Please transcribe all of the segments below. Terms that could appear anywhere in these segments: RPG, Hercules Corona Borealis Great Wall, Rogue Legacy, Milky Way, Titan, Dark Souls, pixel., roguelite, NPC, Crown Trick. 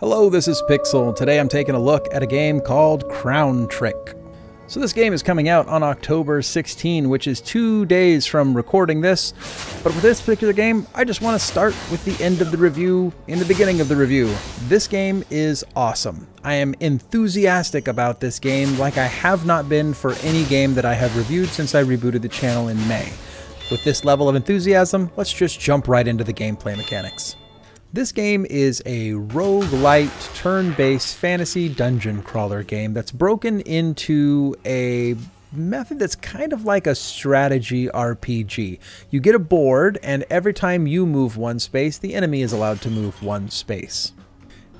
Hello, this is Pixel. Today I'm taking a look at a game called Crown Trick. So this game is coming out on October 16, which is 2 days from recording this. But with this particular game, I just want to start with the end of the review in the beginning of the review. This game is awesome. I am enthusiastic about this game like I have not been for any game that I have reviewed since I rebooted the channel in May. With this level of enthusiasm, let's just jump right into the gameplay mechanics. This game is a roguelite, turn-based fantasy dungeon crawler game that's broken into a method that's kind of like a strategy RPG. You get a board, and every time you move one space, the enemy is allowed to move one space.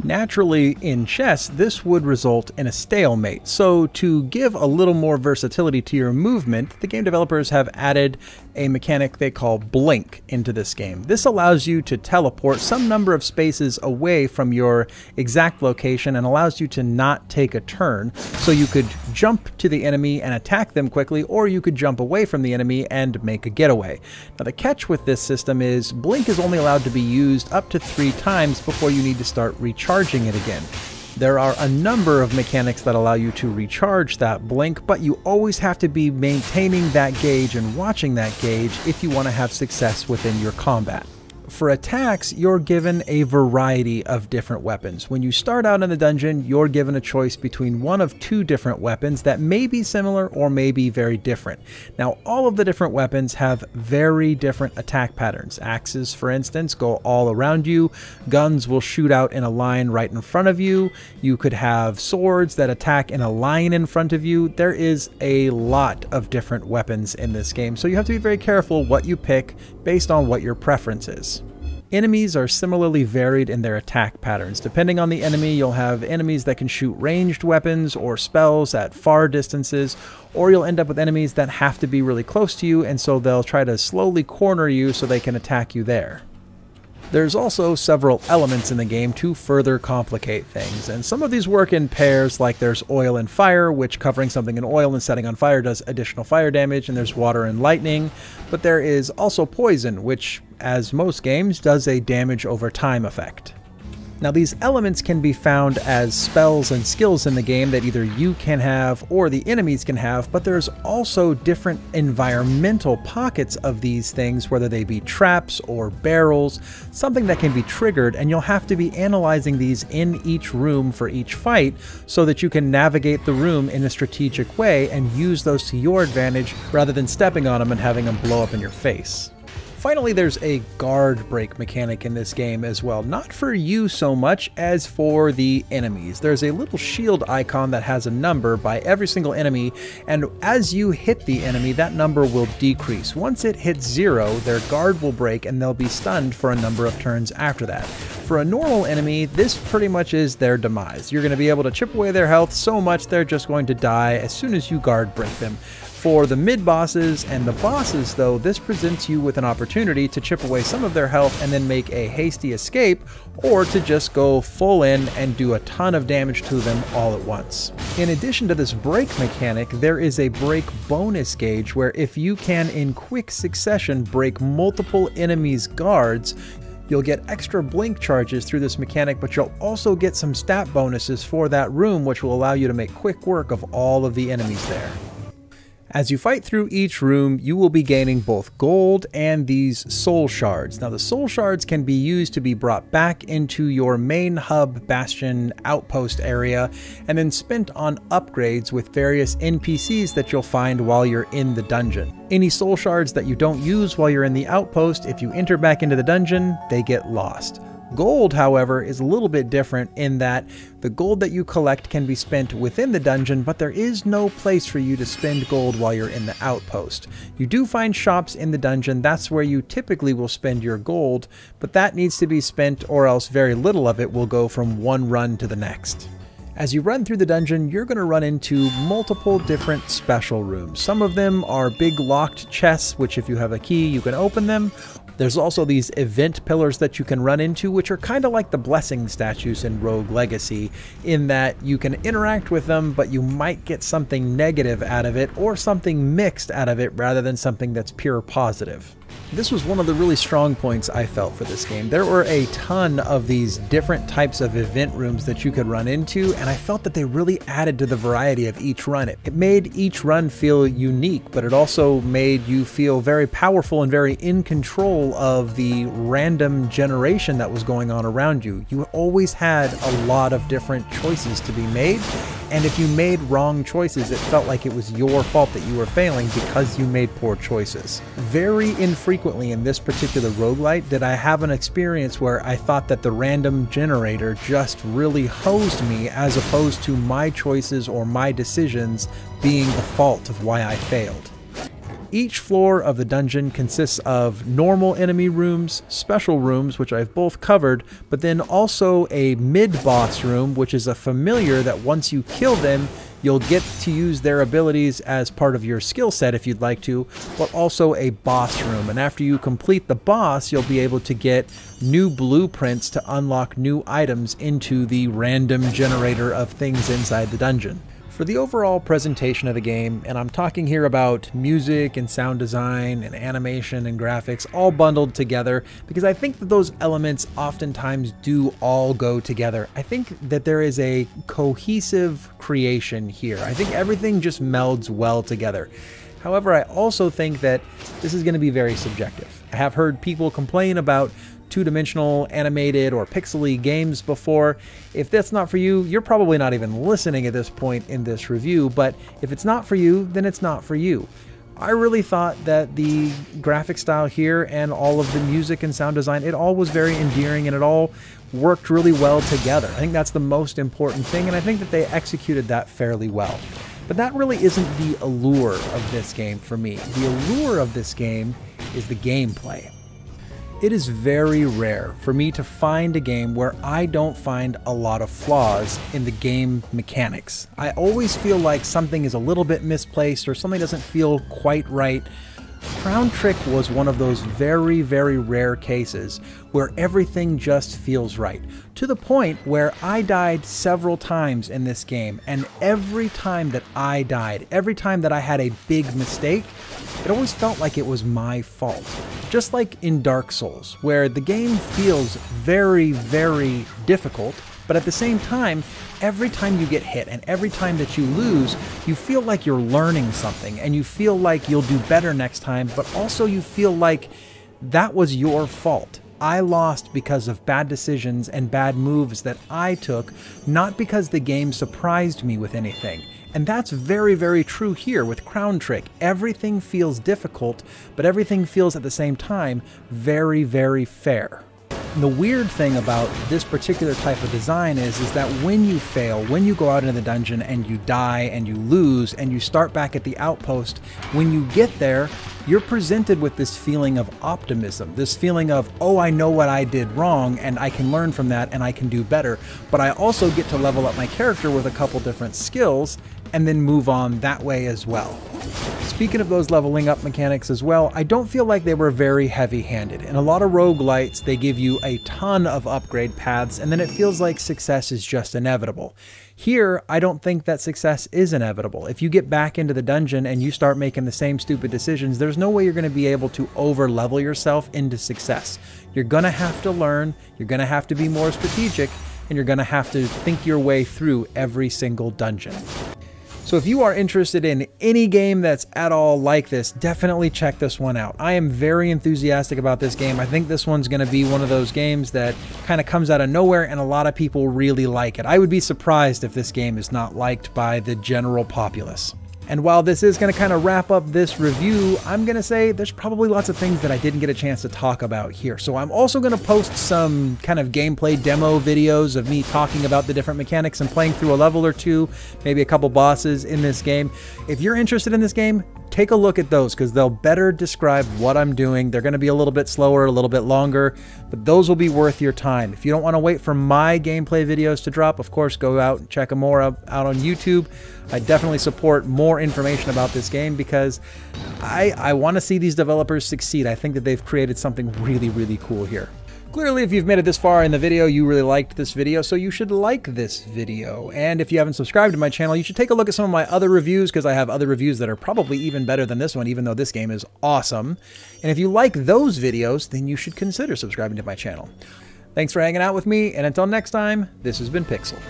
Naturally, in chess, this would result in a stalemate. So to give a little more versatility to your movement, the game developers have added a mechanic they call blink into this game. This allows you to teleport some number of spaces away from your exact location and allows you to not take a turn. So you could jump to the enemy and attack them quickly, or you could jump away from the enemy and make a getaway. Now the catch with this system is blink is only allowed to be used up to 3 times before you need to start recharging it again. There are a number of mechanics that allow you to recharge that blink, but you always have to be maintaining that gauge and watching that gauge if you want to have success within your combat. For attacks, you're given a variety of different weapons. When you start out in the dungeon, you're given a choice between one of 2 different weapons that may be similar or may be very different. Now, all of the different weapons have very different attack patterns. Axes, for instance, go all around you. Guns will shoot out in a line right in front of you. You could have swords that attack in a line in front of you. There is a lot of different weapons in this game, so you have to be very careful what you pick based on what your preference is. Enemies are similarly varied in their attack patterns. Depending on the enemy, you'll have enemies that can shoot ranged weapons or spells at far distances, or you'll end up with enemies that have to be really close to you, and so they'll try to slowly corner you so they can attack you there. There's also several elements in the game to further complicate things, and some of these work in pairs, like there's oil and fire, which covering something in oil and setting on fire does additional fire damage, and there's water and lightning, but there is also poison, which, as most games, does a damage over time effect. Now, these elements can be found as spells and skills in the game that either you can have or the enemies can have, but there's also different environmental pockets of these things, whether they be traps or barrels, something that can be triggered, and you'll have to be analyzing these in each room for each fight so that you can navigate the room in a strategic way and use those to your advantage rather than stepping on them and having them blow up in your face. Finally, there's a guard break mechanic in this game as well, not for you so much as for the enemies. There's a little shield icon that has a number by every single enemy, and as you hit the enemy, that number will decrease. Once it hits 0, their guard will break and they'll be stunned for a number of turns after that. For a normal enemy, this pretty much is their demise. You're going to be able to chip away their health so much they're just going to die as soon as you guard break them. For the mid-bosses and the bosses, though, this presents you with an opportunity to chip away some of their health and then make a hasty escape, or to just go full in and do a ton of damage to them all at once. In addition to this break mechanic, there is a break bonus gauge where if you can, in quick succession, break multiple enemies' guards, you'll get extra blink charges through this mechanic, but you'll also get some stat bonuses for that room, which will allow you to make quick work of all of the enemies there. As you fight through each room, you will be gaining both gold and these soul shards. Now, the soul shards can be used to be brought back into your main hub bastion outpost area and then spent on upgrades with various NPCs that you'll find while you're in the dungeon. Any soul shards that you don't use while you're in the outpost, if you enter back into the dungeon, they get lost. Gold, however, is a little bit different in that the gold that you collect can be spent within the dungeon, but there is no place for you to spend gold while you're in the outpost. You do find shops in the dungeon. That's where you typically will spend your gold, but that needs to be spent or else very little of it will go from one run to the next. As you run through the dungeon, you're going to run into multiple different special rooms. Some of them are big locked chests, which if you have a key, you can open them. There's also these event pillars that you can run into, which are kind of like the blessing statues in Rogue Legacy, in that you can interact with them, but you might get something negative out of it or something mixed out of it rather than something that's pure positive. This was one of the really strong points I felt for this game. There were a ton of these different types of event rooms that you could run into, and I felt that they really added to the variety of each run. It made each run feel unique, but it also made you feel very powerful and very in control of the random generation that was going on around you. You always had a lot of different choices to be made, and if you made wrong choices, it felt like it was your fault that you were failing because you made poor choices. Very infrequently in this particular roguelite did I have an experience where I thought that the random generator just really hosed me, as opposed to my choices or my decisions being the fault of why I failed. Each floor of the dungeon consists of normal enemy rooms, special rooms, which I've both covered, but then also a mid-boss room, which is a familiar that once you kill them, you'll get to use their abilities as part of your skill set if you'd like to, but also a boss room. And after you complete the boss, you'll be able to get new blueprints to unlock new items into the random generator of things inside the dungeon. For the overall presentation of the game, and I'm talking here about music and sound design and animation and graphics all bundled together, because I think that those elements oftentimes do all go together. I think that there is a cohesive creation here. I think everything just melds well together. However, I also think that this is going to be very subjective. I have heard people complain about two-dimensional animated or pixely games before. If that's not for you, you're probably not even listening at this point in this review, but if it's not for you, then it's not for you. I really thought that the graphic style here and all of the music and sound design, it all was very endearing and it all worked really well together. I think that's the most important thing, and I think that they executed that fairly well. But that really isn't the allure of this game for me. The allure of this game is the gameplay. It is very rare for me to find a game where I don't find a lot of flaws in the game mechanics. I always feel like something is a little bit misplaced or something doesn't feel quite right. Crown Trick was one of those very, very rare cases where everything just feels right, to the point where I died several times in this game, and every time that I died, every time that I had a big mistake, it always felt like it was my fault. Just like in Dark Souls, where the game feels very, very difficult, but at the same time, every time you get hit and every time that you lose, you feel like you're learning something and you feel like you'll do better next time, but also you feel like that was your fault. I lost because of bad decisions and bad moves that I took, not because the game surprised me with anything. And that's very, very true here with Crown Trick. Everything feels difficult, but everything feels at the same time very, very fair. And the weird thing about this particular type of design is that when you fail, when you go out into the dungeon and you die and you lose and you start back at the outpost, when you get there, you're presented with this feeling of optimism, this feeling of, oh, I know what I did wrong and I can learn from that and I can do better, but I also get to level up my character with a couple different skills and then move on that way as well. Speaking of those leveling up mechanics as well, I don't feel like they were very heavy-handed. In a lot of roguelites, they give you a ton of upgrade paths and then it feels like success is just inevitable. Here, I don't think that success is inevitable. If you get back into the dungeon and you start making the same stupid decisions, there's no way you're going to be able to over-level yourself into success. You're going to have to learn, you're going to have to be more strategic, and you're going to have to think your way through every single dungeon. So if you are interested in any game that's at all like this, definitely check this one out. I am very enthusiastic about this game. I think this one's going to be one of those games that kind of comes out of nowhere and a lot of people really like it. I would be surprised if this game is not liked by the general populace. And while this is going to kind of wrap up this review, I'm going to say there's probably lots of things that I didn't get a chance to talk about here. So I'm also going to post some kind of gameplay demo videos of me talking about the different mechanics and playing through a level or two, maybe a couple bosses in this game. If you're interested in this game, take a look at those because they'll better describe what I'm doing. They're going to be a little bit slower, a little bit longer, but those will be worth your time. If you don't want to wait for my gameplay videos to drop, of course, go out and check them more out on YouTube. I definitely support more information about this game because I want to see these developers succeed. I think that they've created something really, really cool here. Clearly, if you've made it this far in the video, you really liked this video, so you should like this video. And if you haven't subscribed to my channel, you should take a look at some of my other reviews, because I have other reviews that are probably even better than this one, even though this game is awesome. And if you like those videos, then you should consider subscribing to my channel. Thanks for hanging out with me, and until next time, this has been Pixel.